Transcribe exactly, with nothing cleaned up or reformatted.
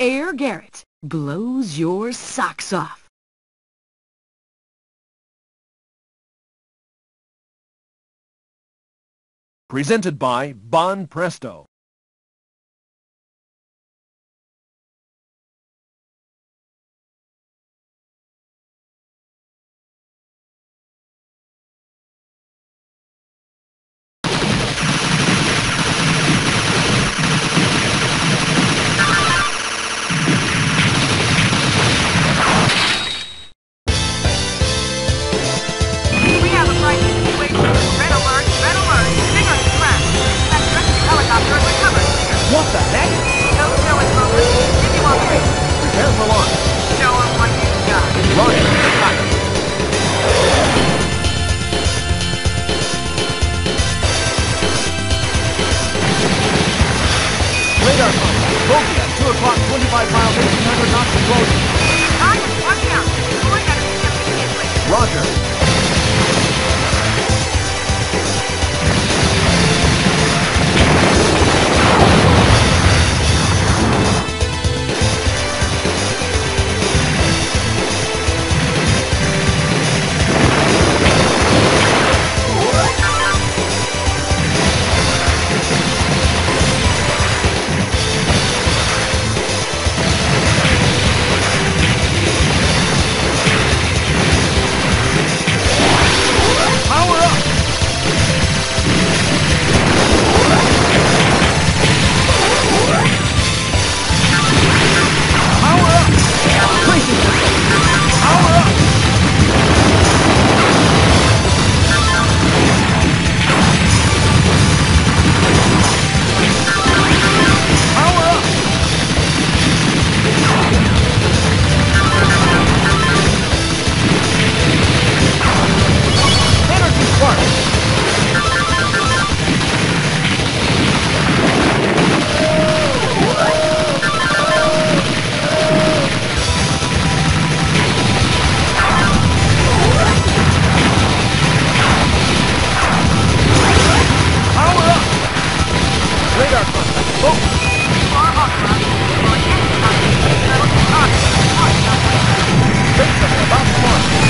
Air Gallet blows your socks off. Presented by Banpresto. two o'clock, twenty-five miles, eighteen hundred knots explosion. Roger. About one.